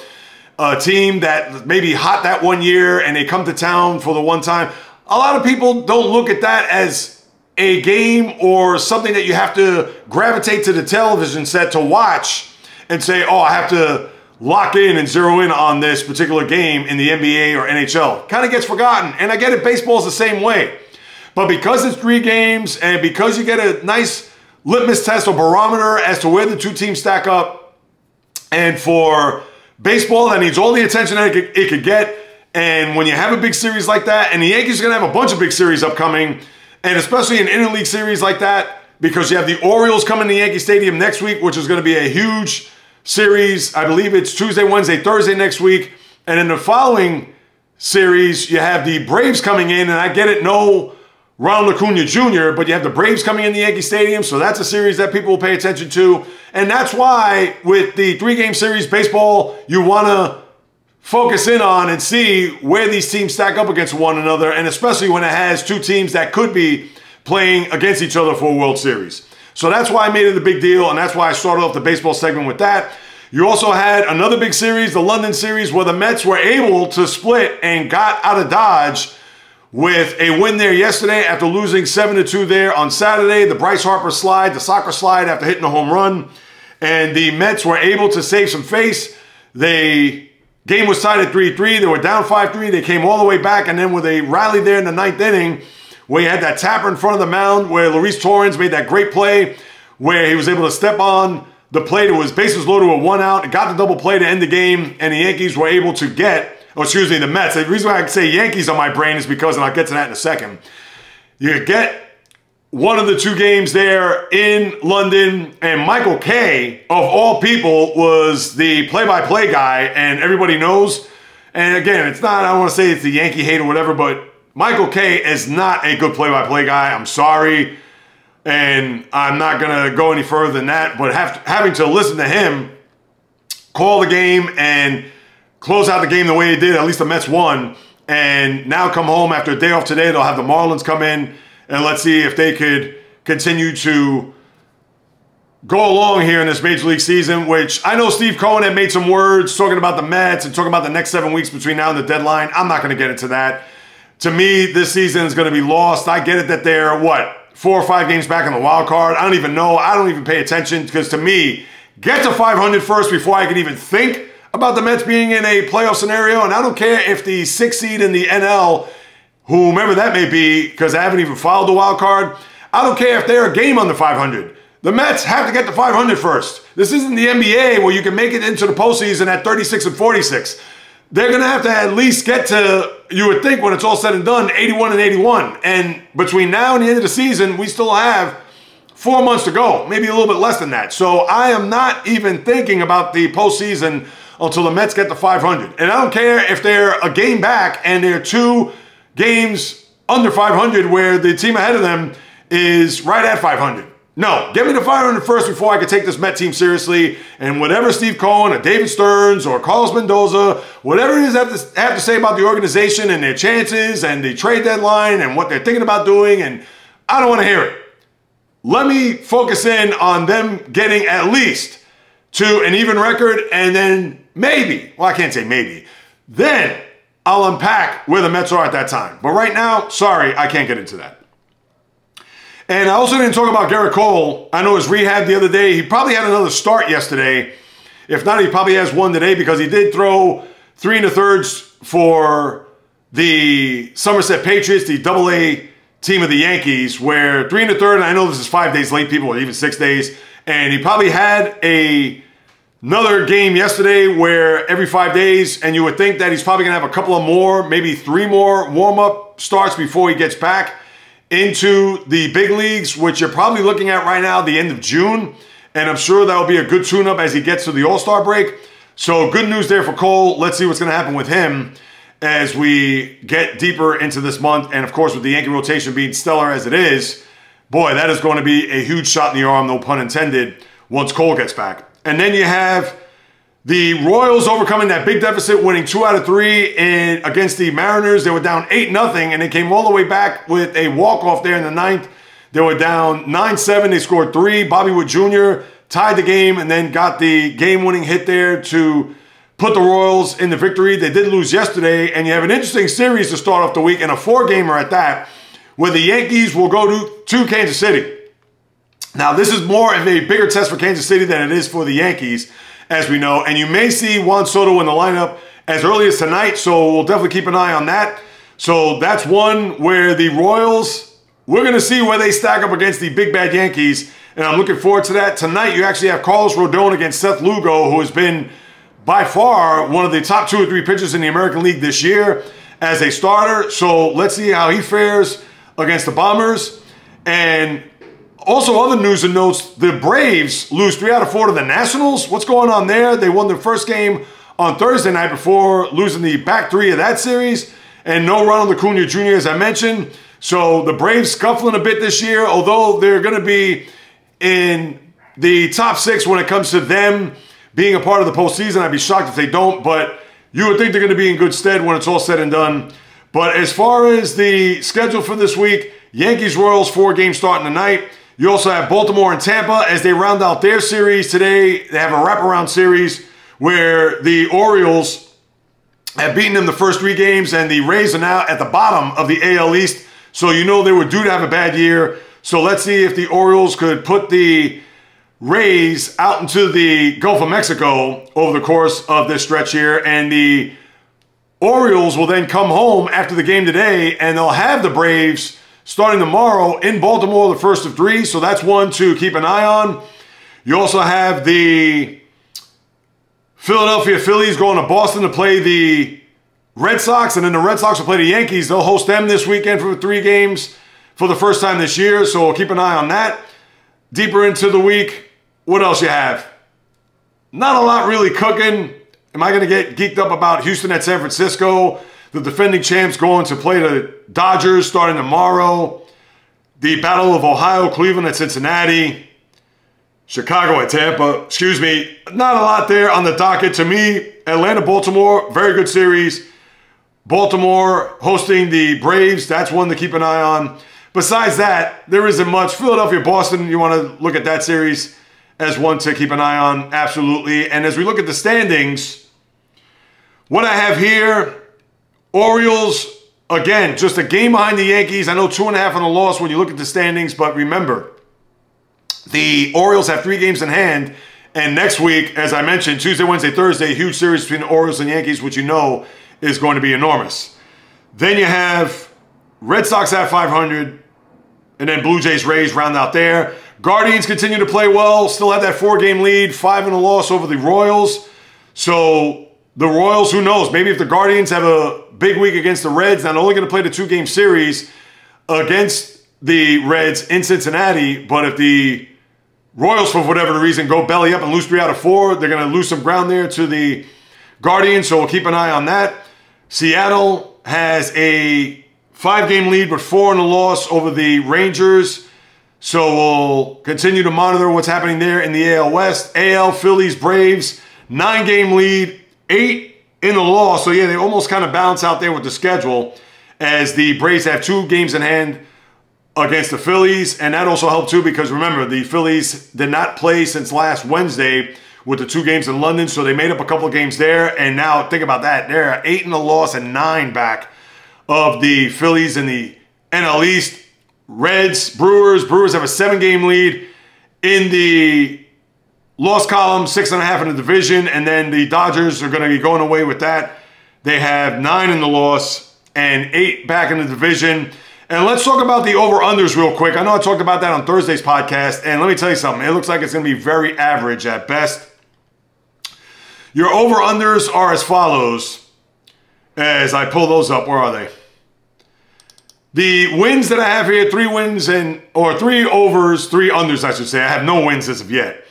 a team that may be hot that one year and they come to town for the one time. A lot of people don't look at that as a game or something that you have to gravitate to the television set to watch and say, oh, I have to lock in and zero in on this particular game in the N B A or N H L. Kind of gets forgotten, and I get it, baseball is the same way. But because it's three games and because you get a nice litmus test or barometer as to where the two teams stack up, and for baseball that needs all the attention that it could, it could get, and when you have a big series like that, and the Yankees are going to have a bunch of big series upcoming, and especially an interleague series like that, because you have the Orioles coming to Yankee Stadium next week, which is going to be a huge series. I believe it's Tuesday, Wednesday, Thursday next week. And in the following series, you have the Braves coming in, and I get it, no Ronald Acuna Junior, but you have the Braves coming in the Yankee Stadium, so that's a series that people will pay attention to. And that's why with the three-game series baseball, you want to focus in on and see where these teams stack up against one another, and especially when it has two teams that could be playing against each other for a World Series. So that's why I made it a big deal, and that's why I started off the baseball segment with that. You also had another big series, the London series, where the Mets were able to split and got out of Dodge with a win there yesterday after losing seven to two there on Saturday. The Bryce Harper slide, the soccer slide after hitting a home run. And the Mets were able to save some face. The game was tied at three three. They were down five three. They came all the way back, and then with a rally there in the ninth inning, where you had that tapper in front of the mound where Luis Torrens made that great play where he was able to step on the plate. It was bases loaded with one out. It got the double play to end the game, and the Yankees were able to get, or excuse me, the Mets. The reason why I say Yankees on my brain is because, and I'll get to that in a second, you get one of the two games there in London, and Michael Kay, of all people, was the play-by-play guy, and everybody knows. And again, it's not, I don't want to say it's the Yankee hate or whatever, but Michael Kay is not a good play-by-play guy. I'm sorry, and I'm not going to go any further than that, but have to, having to listen to him call the game and close out the game the way he did, at least the Mets won, and now come home after a day off today. They'll have the Marlins come in, and let's see if they could continue to go along here in this Major League season, which I know Steve Cohen had made some words talking about the Mets and talking about the next seven weeks between now and the deadline. I'm not going to get into that. To me, this season is going to be lost. I get it that they're, what, four or five games back in the wild card. I don't even know. I don't even pay attention because, to me, get to five hundred first before I can even think about the Mets being in a playoff scenario. And I don't care if the sixth seed in the N L, whomever that may be, because I haven't even followed the wild card, I don't care if they're a game under five hundred. The Mets have to get to five hundred first. This isn't the N B A where you can make it into the postseason at thirty-six and forty-six. They're going to have to at least get to, you would think when it's all said and done, eighty-one and eighty-one. And between now and the end of the season, we still have four months to go, maybe a little bit less than that. So I am not even thinking about the postseason until the Mets get to five hundred. And I don't care if they're a game back and they're two games under five hundred where the team ahead of them is right at five hundred. No, get me to five hundred first before I can take this Met team seriously. And whatever Steve Cohen or David Stearns or Carlos Mendoza, whatever it is they have to, have to say about the organization and their chances and the trade deadline and what they're thinking about doing, and I don't want to hear it. Let me focus in on them getting at least to an even record, and then maybe, well, I can't say maybe, then I'll unpack where the Mets are at that time. But right now, sorry, I can't get into that. And I also didn't talk about Garrett Cole. I know his rehab the other day. He probably had another start yesterday. If not, he probably has one today because he did throw three and a thirds for the Somerset Patriots, the double A team of the Yankees, where three and a third, and I know this is five days late, people, or even six days, and he probably had a, another game yesterday where every five days, and you would think that he's probably going to have a couple of more, maybe three more warm-up starts before he gets back into the big leagues, which you're probably looking at right now, the end of June. And I'm sure that'll be a good tune-up as he gets to the All-Star break. So good news there for Cole. Let's see what's going to happen with him as we get deeper into this month. And, of course, with the Yankee rotation being stellar as it is, boy, that is going to be a huge shot in the arm, no pun intended, once Cole gets back. And then you have the Royals overcoming that big deficit, winning two out of three in, against the Mariners. They were down eight nothing, and they came all the way back with a walk-off there in the ninth. They were down nine seven. They scored three. Bobby Wood Junior tied the game and then got the game-winning hit there to put the Royals in the victory. They did lose yesterday, and you have an interesting series to start off the week, and a four-gamer at that, where the Yankees will go to, to Kansas City. Now, this is more of a bigger test for Kansas City than it is for the Yankees, as we know, and you may see Juan Soto in the lineup as early as tonight, so we'll definitely keep an eye on that. So that's one where the Royals, we're going to see where they stack up against the big bad Yankees, and I'm looking forward to that. Tonight you actually have Carlos Rodon against Seth Lugo, who has been by far one of the top two or three pitchers in the American League this year as a starter, so let's see how he fares against the Bombers. And also, other news and notes, the Braves lose three out of four to the Nationals. What's going on there? They won their first game on Thursday night before losing the back three of that series. And no Ronald Acuna Junior, as I mentioned. So the Braves scuffling a bit this year, although they're going to be in the top six when it comes to them being a part of the postseason. I'd be shocked if they don't, but you would think they're going to be in good stead when it's all said and done. But as far as the schedule for this week, Yankees-Royals, four games starting tonight. You also have Baltimore and Tampa as they round out their series today. They have a wraparound series where the Orioles have beaten them the first three games, and the Rays are now at the bottom of the A L East. So you know they were due to have a bad year. So let's see if the Orioles could put the Rays out into the Gulf of Mexico over the course of this stretch here. And the Orioles will then come home after the game today, and they'll have the Braves starting tomorrow in Baltimore, the first of three. So that's one to keep an eye on. You also have the Philadelphia Phillies going to Boston to play the Red Sox. And then the Red Sox will play the Yankees. They'll host them this weekend for three games for the first time this year. So we'll keep an eye on that. Deeper into the week, what else you have? Not a lot really cooking. Am I going to get geeked up about Houston at San Francisco? The defending champs going to play the Dodgers starting tomorrow. The Battle of Ohio, Cleveland at Cincinnati. Chicago at Tampa. Excuse me. Not a lot there on the docket. To me, Atlanta, Baltimore, very good series. Baltimore hosting the Braves. That's one to keep an eye on. Besides that, there isn't much. Philadelphia, Boston, you want to look at that series as one to keep an eye on. Absolutely. And as we look at the standings, what I have here, Orioles, again, just a game behind the Yankees. I know two and a half on the loss when you look at the standings, but remember, the Orioles have three games in hand, and next week, as I mentioned, Tuesday, Wednesday, Thursday, huge series between the Orioles and Yankees, which you know is going to be enormous. Then you have Red Sox at five hundred, And then Blue Jays, Rays round out there. Guardians continue to play well. Still have that four-game lead, five in a loss over the Royals. So the Royals, who knows? Maybe if the Guardians have a big week against the Reds, not only going to play the two-game series against the Reds in Cincinnati, but if the Royals, for whatever reason, go belly up and lose three out of four, they're going to lose some ground there to the Guardians. So we'll keep an eye on that. Seattle has a five-game lead with four in a loss over the Rangers. So we'll continue to monitor what's happening there in the A L West. A L, Phillies, Braves, nine-game lead, eight in the loss. So, yeah, they almost kind of bounce out there with the schedule as the Braves have two games in hand against the Phillies. And that also helped, too, because, remember, the Phillies did not play since last Wednesday with the two games in London. So they made up a couple of games there. And now, think about that. They're eight in the loss and nine back of the Phillies in the N L East. Reds, Brewers. Brewers have a seven-game lead in the loss column, six and a half in the division, and then the Dodgers are going to be going away with that. They have nine in the loss and eight back in the division. And let's talk about the over-unders real quick. I know I talked about that on Thursday's podcast, and let me tell you something. It looks like it's going to be very average at best. Your over-unders are as follows. As I pull those up, where are they? The wins that I have here, three wins and, or three overs, three unders, I should say. I have no wins as of yet.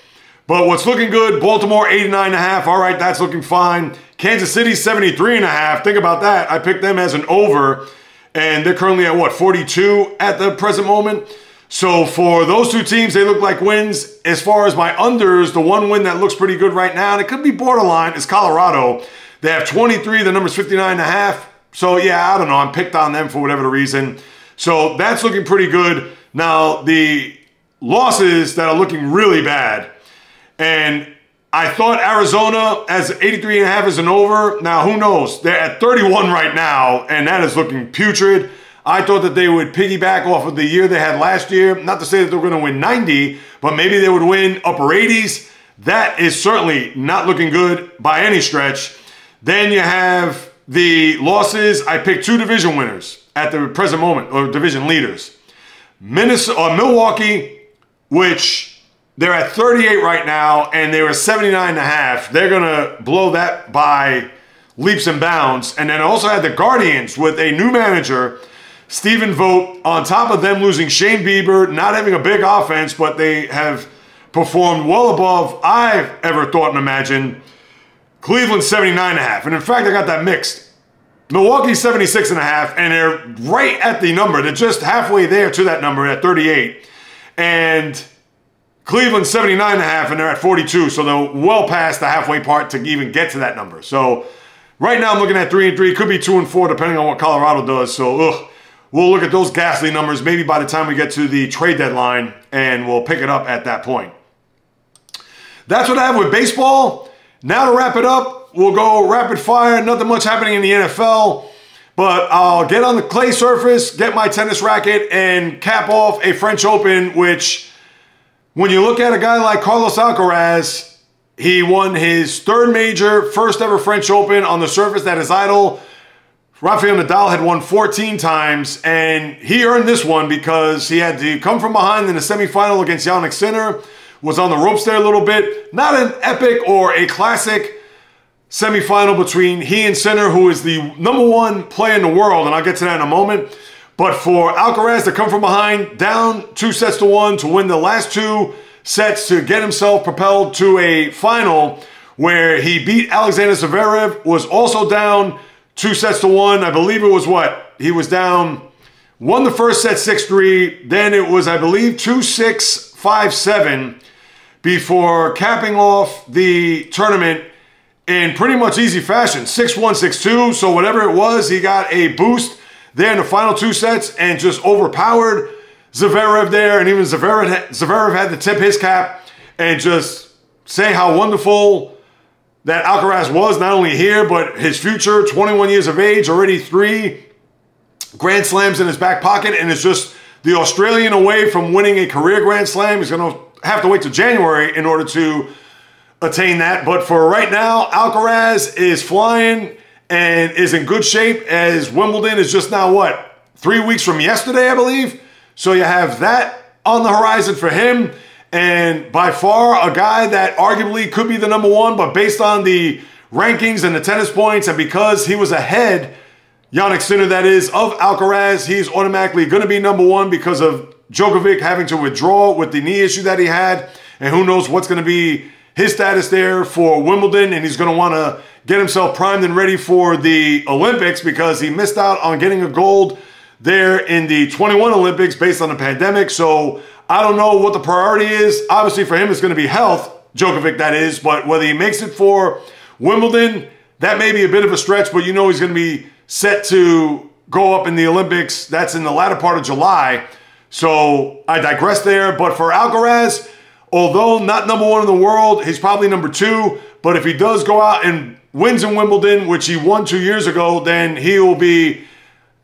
But what's looking good, Baltimore, eighty-nine and a half. All right, that's looking fine. Kansas City, seventy-three and a half. Think about that. I picked them as an over, and they're currently at, what, forty-two at the present moment? So for those two teams, they look like wins. As far as my unders, the one win that looks pretty good right now, and it could be borderline, is Colorado. They have twenty-three. The number's fifty-nine and a half. So, yeah, I don't know. I'm picked on them for whatever the reason. So that's looking pretty good. Now, the losses that are looking really bad. And I thought Arizona as eighty-three and a half is an over. Now, who knows? They're at thirty-one right now, and that is looking putrid. I thought that they would piggyback off of the year they had last year. Not to say that they were going to win ninety, but maybe they would win upper eighties. That is certainly not looking good by any stretch. Then you have the losses. I picked two division winners at the present moment, or division leaders. Minnesota, or Milwaukee, which they're at thirty-eight right now, and they were seventy-nine and a half. They're going to blow that by leaps and bounds. And then I also had the Guardians with a new manager, Stephen Vogt, on top of them losing Shane Bieber, not having a big offense, but they have performed well above I've ever thought and imagined. Cleveland, seventy-nine and a half. And in fact, I got that mixed. Milwaukee, seventy-six and a half, and they're right at the number. They're just halfway there to that number at thirty-eight. And Cleveland, seventy-nine and a half, and they're at forty-two. So they're well past the halfway part to even get to that number. So right now I'm looking at three and three. Could be two and four, depending on what Colorado does. So ugh, we'll look at those ghastly numbers maybe by the time we get to the trade deadline, and we'll pick it up at that point. That's what I have with baseball. Now to wrap it up, we'll go rapid fire. Nothing much happening in the N F L, but I'll get on the clay surface, get my tennis racket, and cap off a French Open, which when you look at a guy like Carlos Alcaraz, he won his third major, first ever French Open on the surface that is idle. Rafael Nadal had won fourteen times, and he earned this one because he had to come from behind in the semifinal against Yannick Sinner. Was on the ropes there a little bit. Not an epic or a classic semifinal between he and Sinner, who is the number one player in the world, and I'll get to that in a moment. But for Alcaraz to come from behind, down two sets to one, to win the last two sets to get himself propelled to a final where he beat Alexander Zverev, was also down two sets to one. I believe it was what? He was down, won the first set six three, then it was, I believe, two six, five seven, before capping off the tournament in pretty much easy fashion, six one, six two. So whatever it was, he got a boost there in the final two sets and just overpowered Zverev there. And even Zverev, Zverev had to tip his cap and just say how wonderful that Alcaraz was, not only here, but his future, twenty-one years of age, already three Grand Slams in his back pocket, and it's just the Australian away from winning a career Grand Slam. He's going to have to wait till January in order to attain that. But for right now, Alcaraz is flying and is in good shape, as Wimbledon is just now, what, three weeks from yesterday, I believe? So you have that on the horizon for him, and by far a guy that arguably could be the number one, but based on the rankings and the tennis points, and because he was ahead, Yannick Sinner that is, of Alcaraz, he's automatically going to be number one because of Djokovic having to withdraw with the knee issue that he had, and who knows what's going to be his status there for Wimbledon, and he's going to want to get himself primed and ready for the Olympics because he missed out on getting a gold there in the twenty-one Olympics based on the pandemic. So I don't know what the priority is. Obviously for him it's going to be health, Djokovic that is, but whether he makes it for Wimbledon, that may be a bit of a stretch, but you know he's going to be set to go up in the Olympics. That's in the latter part of July. So I digress there. But for Alcaraz, although not number one in the world, he's probably number two. But if he does go out and wins in Wimbledon, which he won two years ago, then he will be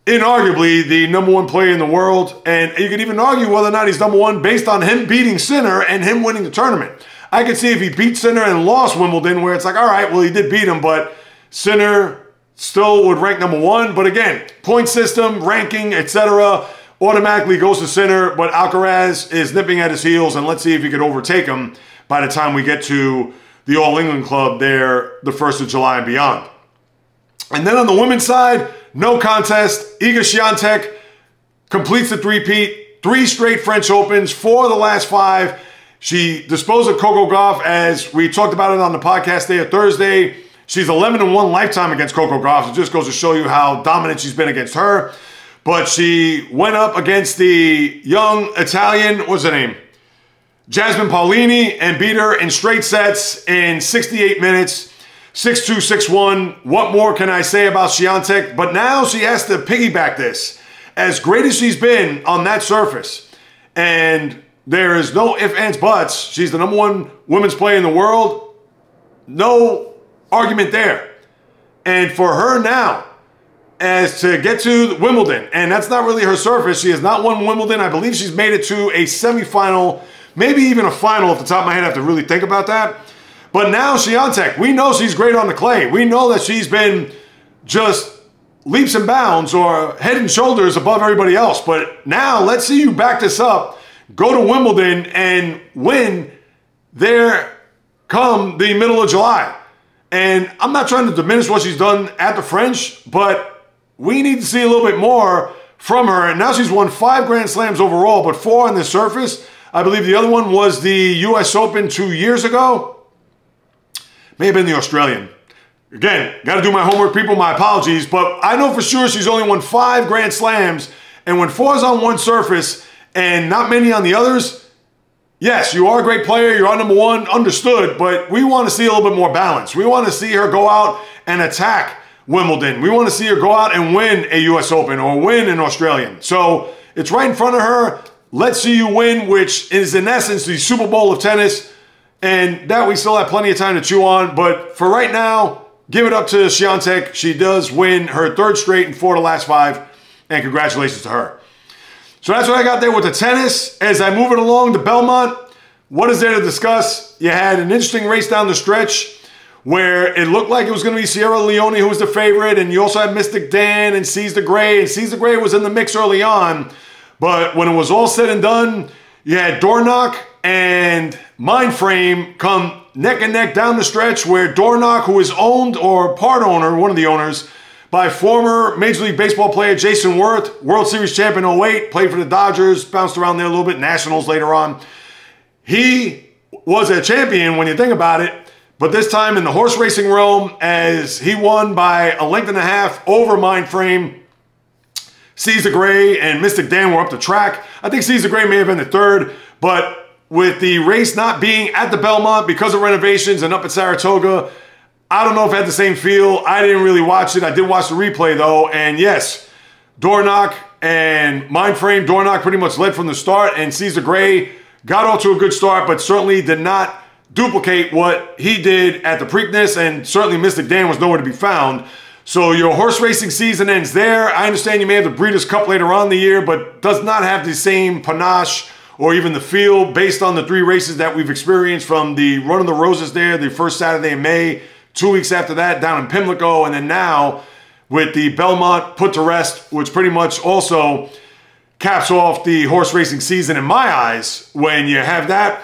inarguably the number one player in the world. And you could even argue whether or not he's number one based on him beating Sinner and him winning the tournament. I could see if he beat Sinner and lost Wimbledon where it's like, all right, well, he did beat him, but Sinner still would rank number one. But again, point system, ranking, et cetera automatically goes to Sinner, but Alcaraz is nipping at his heels, and let's see if he could overtake him by the time we get to the All England Club there the first of July and beyond. And then on the women's side, no contest. Iga Swiatek completes the three-peat, three straight French Opens, four of the last five. She disposed of Coco Gauff, as we talked about it on the podcast day of Thursday. She's eleven and one lifetime against Coco Gauff. It just goes to show you how dominant she's been against her. But she went up against the young Italian, what's her name? Jasmine Paolini, and beat her in straight sets in sixty-eight minutes, six two, six one. What more can I say about Swiatek? But now she has to piggyback this. As great as she's been on that surface, and there is no ifs, ands, buts. She's the number one women's player in the world. No argument there. And for her now, as to get to Wimbledon, and that's not really her surface. She has not won Wimbledon. I believe she's made it to a semifinal, maybe even a final off the top of my head. I have to really think about that. But now Swiatek, we know she's great on the clay. We know that she's been just leaps and bounds or head and shoulders above everybody else. But now let's see you back this up. Go to Wimbledon and win there come the middle of July. And I'm not trying to diminish what she's done at the French, but we need to see a little bit more from her. And now she's won five Grand Slams overall, but four on the surface. I believe the other one was the U S Open two years ago. May have been the Australian. Again, got to do my homework, people. My apologies. But I know for sure she's only won five Grand Slams. And when four is on one surface and not many on the others, yes, you are a great player, you're on number one, understood, but we want to see a little bit more balance. We want to see her go out and attack Wimbledon. We want to see her go out and win a U S Open or win an Australian. So it's right in front of her. Let's see you win, which is in essence the Super Bowl of tennis, and that we still have plenty of time to chew on. But for right now, give it up to Swiatek. She does win her third straight and four to the last five, and congratulations to her. So that's what I got there with the tennis. As I move it along to Belmont, what is there to discuss? You had an interesting race down the stretch where it looked like it was going to be Sierra Leone who was the favorite, and you also had Mystic Dan and Seize the Gray, and Seize the Gray was in the mix early on. But when it was all said and done, you had Dornoch and Mindframe come neck and neck down the stretch where Dornoch, who is owned or part owner, one of the owners, by former Major League Baseball player Jason Worth, World Series champion oh eight, played for the Dodgers, bounced around there a little bit, Nationals later on. He was a champion when you think about it, but this time in the horse racing realm, as he won by a length and a half over Mindframe. Seize the Gray and Mystic Dan were up the track. I think Seize the Gray may have been the third, but with the race not being at the Belmont because of renovations and up at Saratoga, I don't know if it had the same feel. I didn't really watch it. I did watch the replay, though. And yes, Dornoch and Mindframe, Dornoch pretty much led from the start, and Seize the Gray got off to a good start, but certainly did not duplicate what he did at the Preakness, and certainly Mystic Dan was nowhere to be found. So your horse racing season ends there. I understand you may have the Breeders' Cup later on in the year, but does not have the same panache or even the feel based on the three races that we've experienced from the Run of the Roses there, the first Saturday in May, two weeks after that down in Pimlico, and then now with the Belmont put to rest, which pretty much also caps off the horse racing season in my eyes when you have that.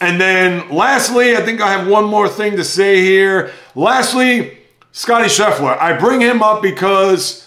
And then lastly, I think I have one more thing to say here. Lastly, Scottie Scheffler. I bring him up because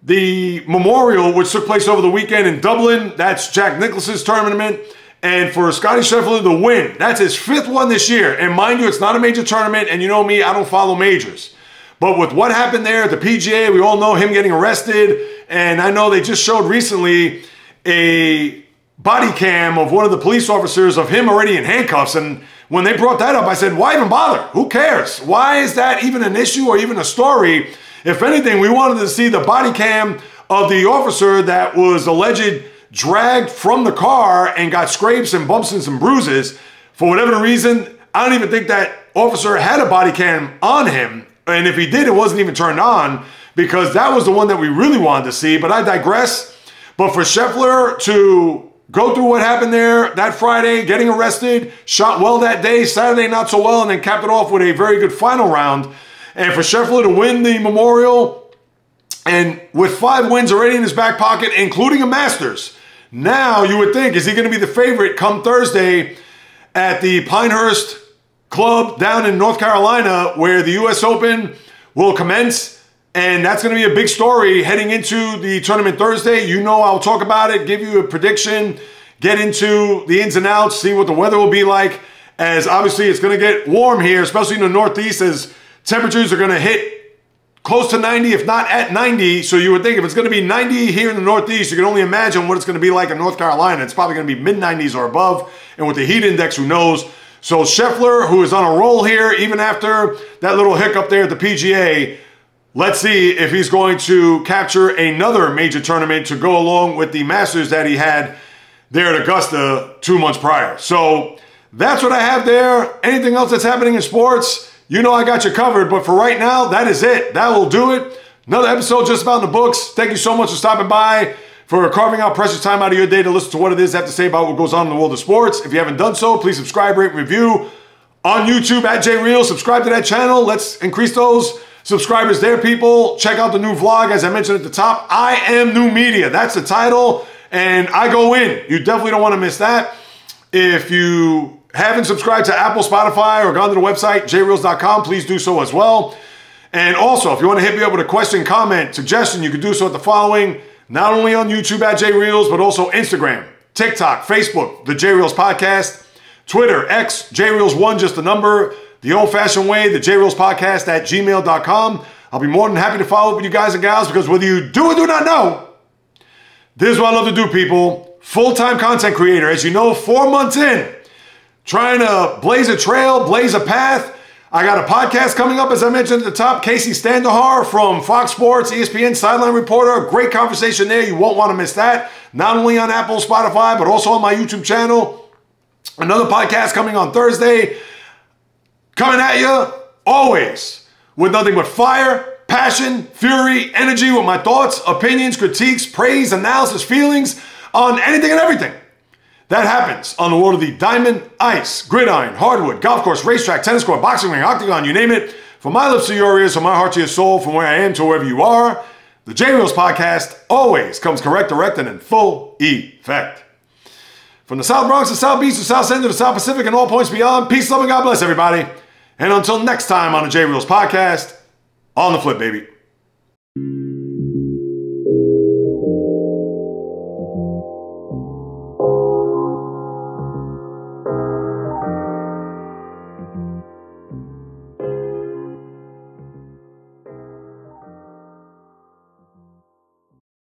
the Memorial, which took place over the weekend in Dublin, that's Jack Nicklaus's tournament. And for Scottie Scheffler to win, that's his fifth one this year. And mind you, it's not a major tournament, and you know me, I don't follow majors. But with what happened there at the P G A, we all know him getting arrested, and I know they just showed recently a body cam of one of the police officers of him already in handcuffs, and when they brought that up, I said, why even bother? Who cares? Why is that even an issue or even a story? If anything, we wanted to see the body cam of the officer that was alleged dragged from the car and got scrapes and bumps and some bruises. For whatever reason, I don't even think that officer had a body cam on him. And if he did, it wasn't even turned on because that was the one that we really wanted to see. But I digress. But for Scheffler to go through what happened there that Friday, getting arrested, shot well that day, Saturday not so well, and then capped it off with a very good final round. And for Scheffler to win the Memorial and with five wins already in his back pocket, including a Masters, now you would think, is he going to be the favorite come Thursday at the Pinehurst Club down in North Carolina where the U S Open will commence? And that's going to be a big story heading into the tournament Thursday. You know I'll talk about it, give you a prediction, get into the ins and outs, see what the weather will be like, as obviously it's going to get warm here, especially in the Northeast, as temperatures are going to hit close to ninety, if not at ninety. So you would think if it's going to be ninety here in the Northeast, you can only imagine what it's going to be like in North Carolina. It's probably going to be mid nineties or above, and with the heat index, who knows? So Scheffler, who is on a roll here, even after that little hiccup there at the P G A, let's see if he's going to capture another major tournament to go along with the Masters that he had there at Augusta two months prior. So that's what I have there. Anything else that's happening in sports, you know I got you covered. But for right now, that is it. That will do it. Another episode just about in the books. Thank you so much for stopping by, for carving out precious time out of your day to listen to what it is I have to say about what goes on in the world of sports. If you haven't done so, please subscribe, rate, review on YouTube at JReelz. Subscribe to that channel. Let's increase those subscribers there, people. Check out the new vlog, as I mentioned at the top. I am new media. That's the title, and I go in. You definitely don't want to miss that. If you haven't subscribed to Apple, Spotify, or gone to the website, jay reels dot com, please do so as well. And also, if you want to hit me up with a question, comment, suggestion, you can do so at the following. Not only on YouTube at JReelz, but also Instagram, TikTok, Facebook, the JReelz Podcast, Twitter, X, JReelz one, just the number, the old-fashioned way, the JReelz Podcast at gmail dot com. I'll be more than happy to follow up with you guys and gals, because whether you do or do not know, this is what I love to do, people. Full-time content creator, as you know, four months in, trying to blaze a trail, blaze a path. I got a podcast coming up, as I mentioned at the top. Kacy Standohar from Fox Sports, E S P N sideline reporter. Great conversation there. You won't want to miss that. Not only on Apple, Spotify, but also on my YouTube channel. Another podcast coming on Thursday. Coming at you always with nothing but fire, passion, fury, energy, with my thoughts, opinions, critiques, praise, analysis, feelings on anything and everything that happens on the world of the diamond, ice, gridiron, hardwood, golf course, racetrack, tennis court, boxing ring, octagon, you name it. From my lips to your ears, from my heart to your soul, from where I am to wherever you are, the JReelz Podcast always comes correct, direct, and in full effect. From the South Bronx to South Beach to South Central to South Pacific and all points beyond, peace, love, and God bless everybody. And until next time on the JReelz Podcast, on the flip, baby.